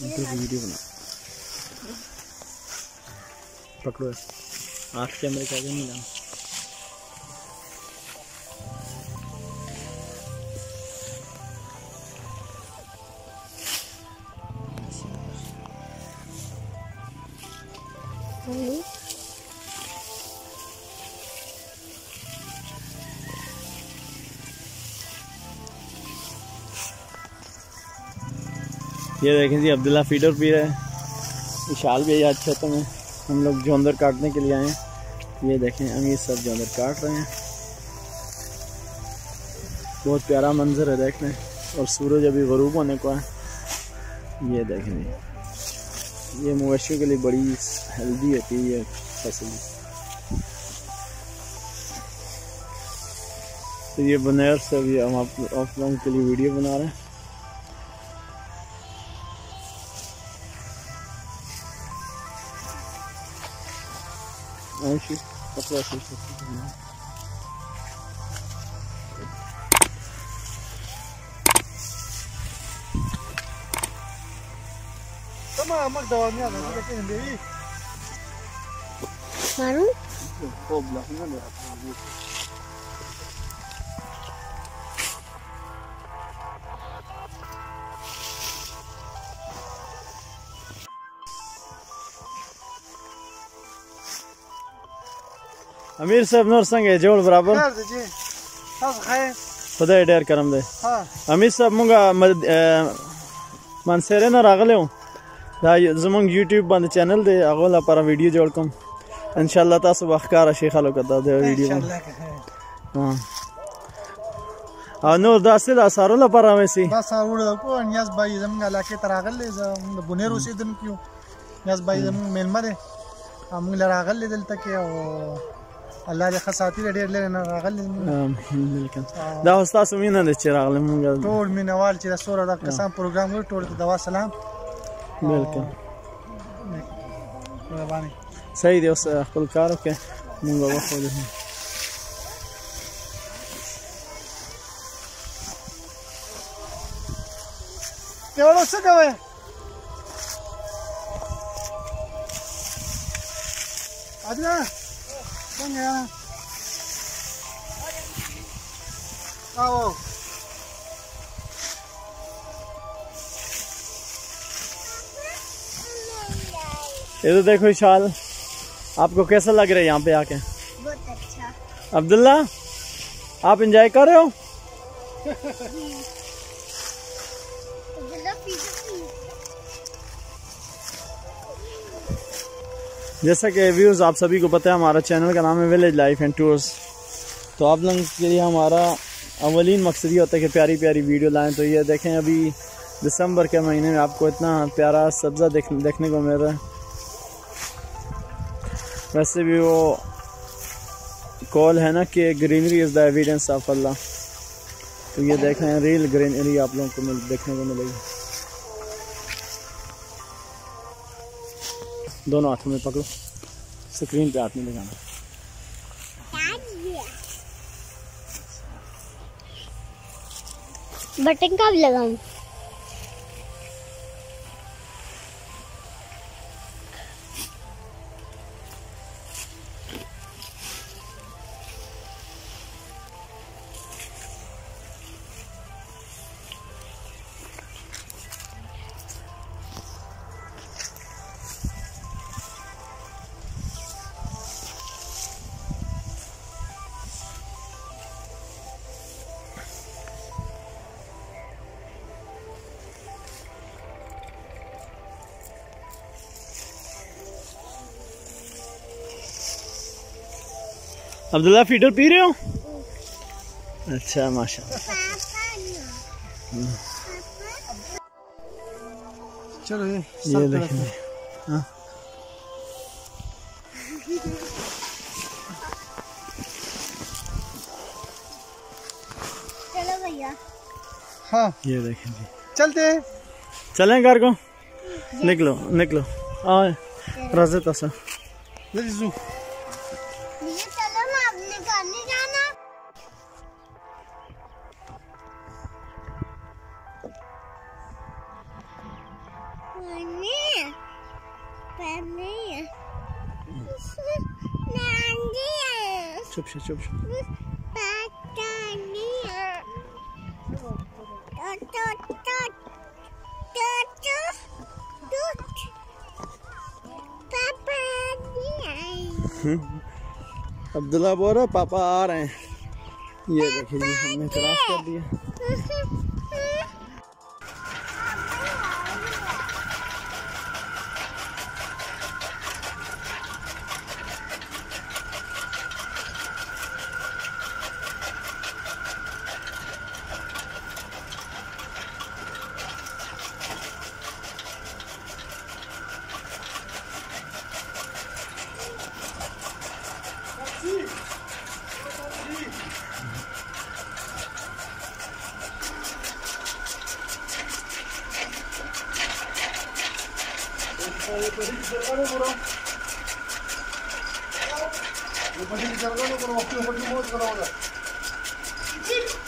Video बना पकड़ो आठ कैमरे का नहीं ना। ये देखें जी अब्दुल्ला फीडर पी रहा है, विशाल भी आज खेतों में। हम लोग जोंदर काटने के लिए आए हैं। ये देखें हम ये सब जोंदर काट रहे हैं। बहुत प्यारा मंजर है देखने, और सूरज अभी गरूब होने को है। ये देखें जी, ये मवेशियों के लिए बड़ी हेल्दी होती है ये फसल। तो ये बुनेर से भी हम आप लोगों के लिए वीडियो बना रहे हैं। अमीर साहब नूर संग है जोड़ बराबर जी। खुदा डेर करम दे। अमीर साहब मुंगा मनसेरे ना रागले हूँ जमंग यूट्यूब बंद चैनल दे आगोला पर वीडियो जोड़ कम इंशाल्लाह ता सुबह अखकार शेख आलो करता दे वीडियो। हां और नूर दासिल सारोला पर वैसी बस सारोला को नियाज भाई जमंगा लाके तरागल ले बुनेरो से दिन क्यों नियाज भाई जमंग मेल मारे हम लरागल ले दिल तक के अल्लाह दे खसाती रे डेर लेना रागल बिल्कुल दा उस्ताद सुमीना दे चिरागल मुंगा टोल में नवाल चिरा सोरा दा कसम प्रोग्राम को टोल दवा सलाम बिल्कुल मेहरबानी सही दे उस कुल कार के मुंगा वखो दे। तेरो से गवे आजा गया आओ ये तो देखो विशाल, आपको कैसा लग रहा है यहाँ पे आके? बहुत अच्छा। अब्दुल्ला आप एंजॉय कर रहे हो? जैसा कि व्यूज़ आप सभी को पता है, हमारा चैनल का नाम है विलेज लाइफ एंड टूर्स। तो आप लोगों के लिए हमारा अवलीन मकसद ये होता है कि प्यारी प्यारी वीडियो लाएं। तो ये देखें अभी दिसंबर के महीने में आपको इतना प्यारा सब्ज़ा देखने को मिल रहा है। वैसे भी वो कॉल है ना कि greenery is the evidence of Allah. तो ये देखें रियल ग्रीनरी आप लोगों को देखने को मिलेगी। दोनों हाथों में पकड़ो, स्क्रीन पे हाथ नहीं लगाना। बटन का भी लगाऊं? अब्दुल्ला फीडर पी रहे हो? अच्छा माशाल्लाह। चलो ये देखेंगे। हाँ चलो भैया। हाँ ये देखेंगे, चलते हैं, चलें घर को। निकलो निकलो आए रास्ते तसा अब्दुल्ला बोल रहा पापा आ रहे हैं। ये देखिए जी हमने क्रॉस कर दिया। ये